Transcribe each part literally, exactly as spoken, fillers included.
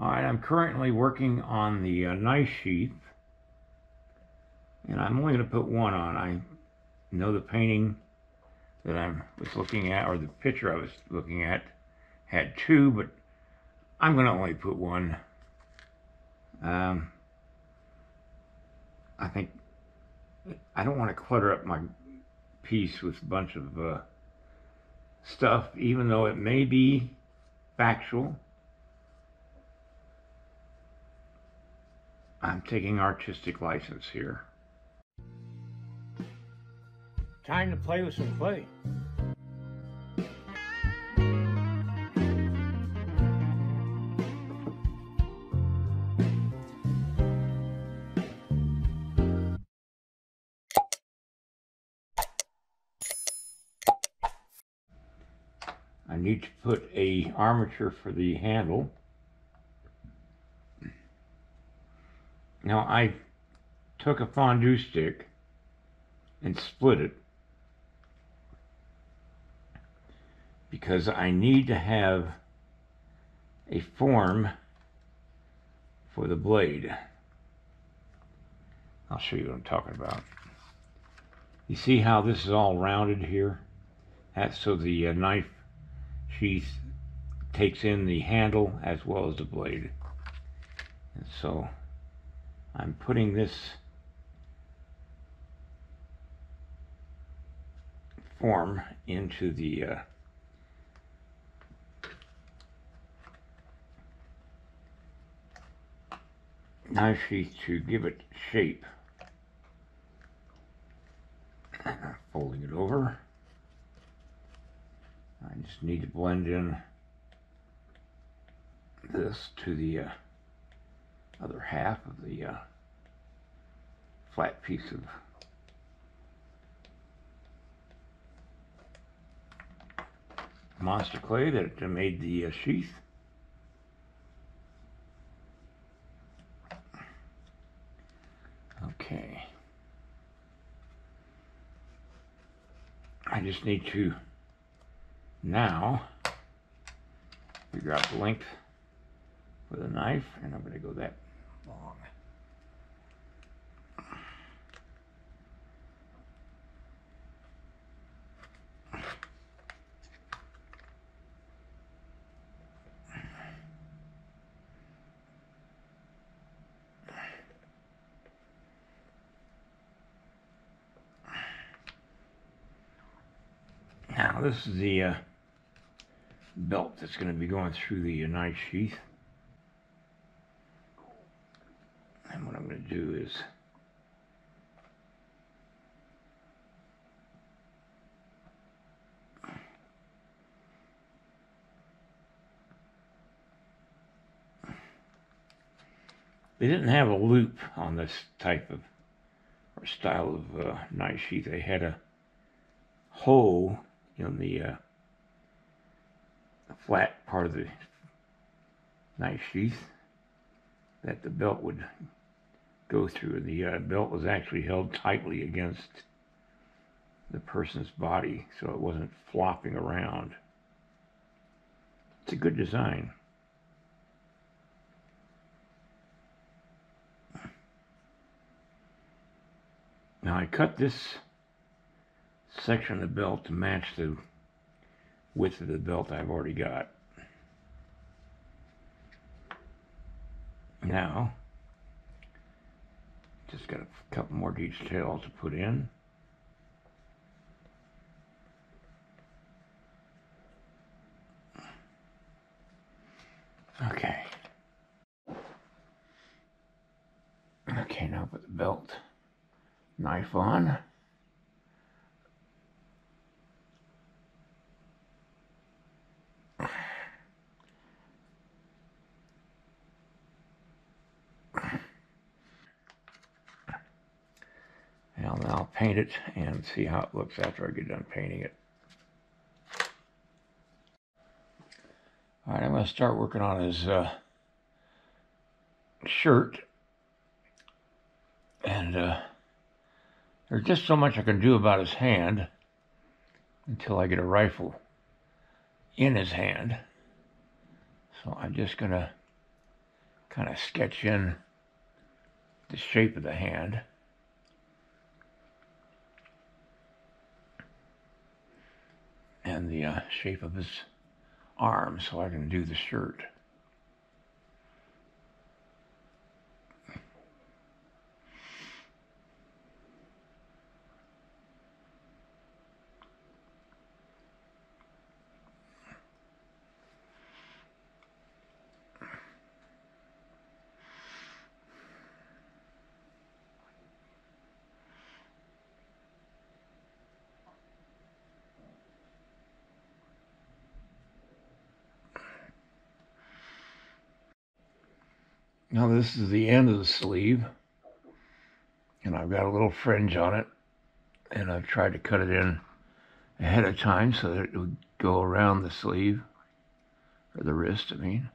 All right, I'm currently working on the uh, knife sheath, and I'm only going to put one on. I know the painting that I was looking at, or the picture I was looking at, had two, but I'm going to only put one. Um, I think I don't want to clutter up my piece with a bunch of uh, stuff, even though it may be factual. I'm taking artistic license here. Time to play with some clay. I need to put an armature for the handle. Now, I took a fondue stick and split it because I need to have a form for the blade. I'll show you what I'm talking about. You see how this is all rounded here? That's so the uh, knife sheath takes in the handle as well as the blade. And so I'm putting this form into the uh, knife sheath to give it shape. Folding it over. I just need to blend in this to the uh, other half of the uh, flat piece of monster clay that made the uh, sheath. Okay. I just need to now figure out the length with a knife, and I'm going to go that long. Now this is the uh, belt that's going to be going through the uh, knife sheath. And what I'm going to do is they didn't have a loop on this type of or style of uh, knife sheath. They had a hole in the uh, flat part of the knife sheath that the belt would go through. The uh, belt was actually held tightly against the person's body, so it wasn't flopping around. It's a good design. Now I cut this section of the belt to match the width of the belt I've already got. Now, just got a couple more details to put in. Okay. Okay, now put the belt knife on. I'll paint it and see how it looks after I get done painting it. All right, I'm going to start working on his uh, shirt. And uh, there's just so much I can do about his hand until I get a rifle in his hand. So I'm just going to kind of sketch in the shape of the hand. And the uh, shape of his arm, so I can do the shirt. Now this is the end of the sleeve, and I've got a little fringe on it, and I've tried to cut it in ahead of time so that it would go around the sleeve, or the wrist, I mean.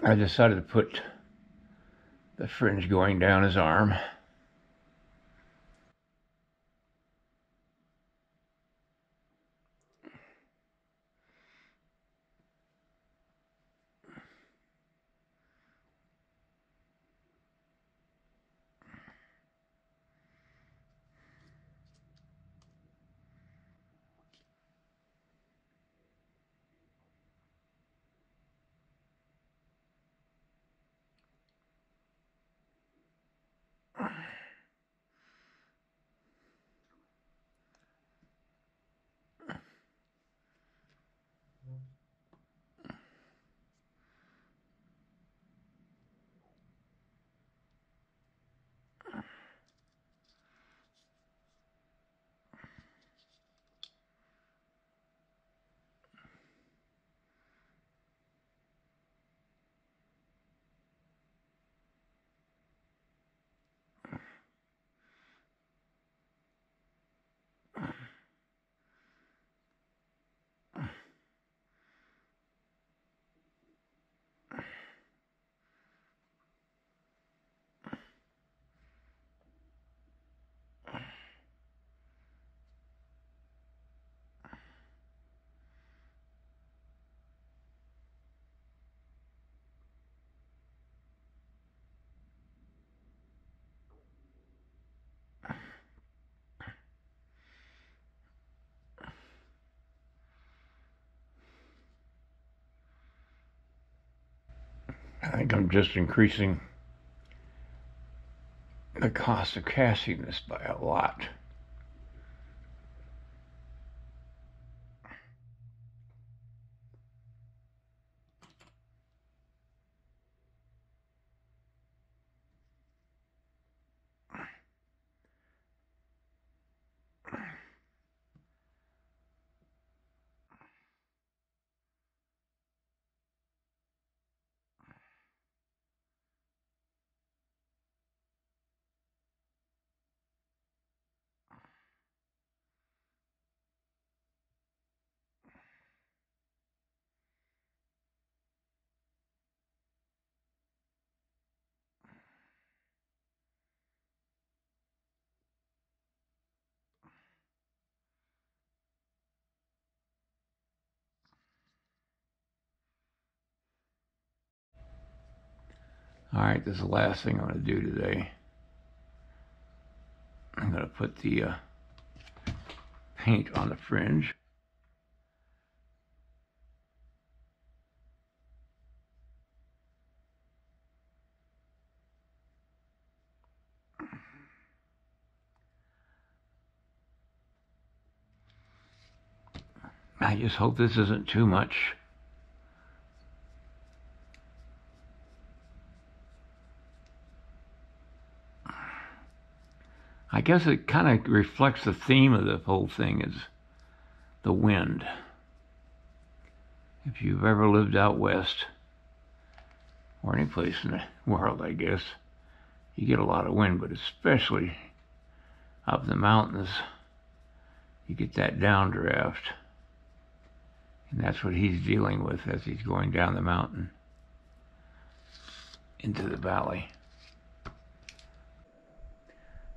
I decided to put the fringe going down his arm. I think I'm just increasing the cost of casting this by a lot. All right, this is the last thing I'm going to do today. I'm going to put the uh, paint on the fringe. I just hope this isn't too much. I guess it kind of reflects the theme of the whole thing, is the wind. If you've ever lived out west, or any place in the world, I guess, you get a lot of wind, but especially up in the mountains, you get that downdraft. And that's what he's dealing with as he's going down the mountain into the valley.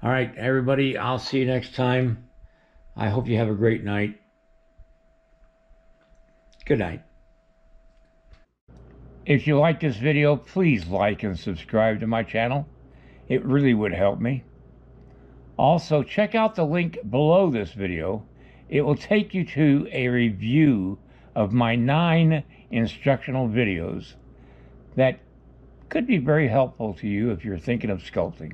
All right, everybody, I'll see you next time. I hope you have a great night. Good night. If you like this video, please like and subscribe to my channel. It really would help me. Also, check out the link below this video. It will take you to a review of my nine instructional videos that could be very helpful to you if you're thinking of sculpting.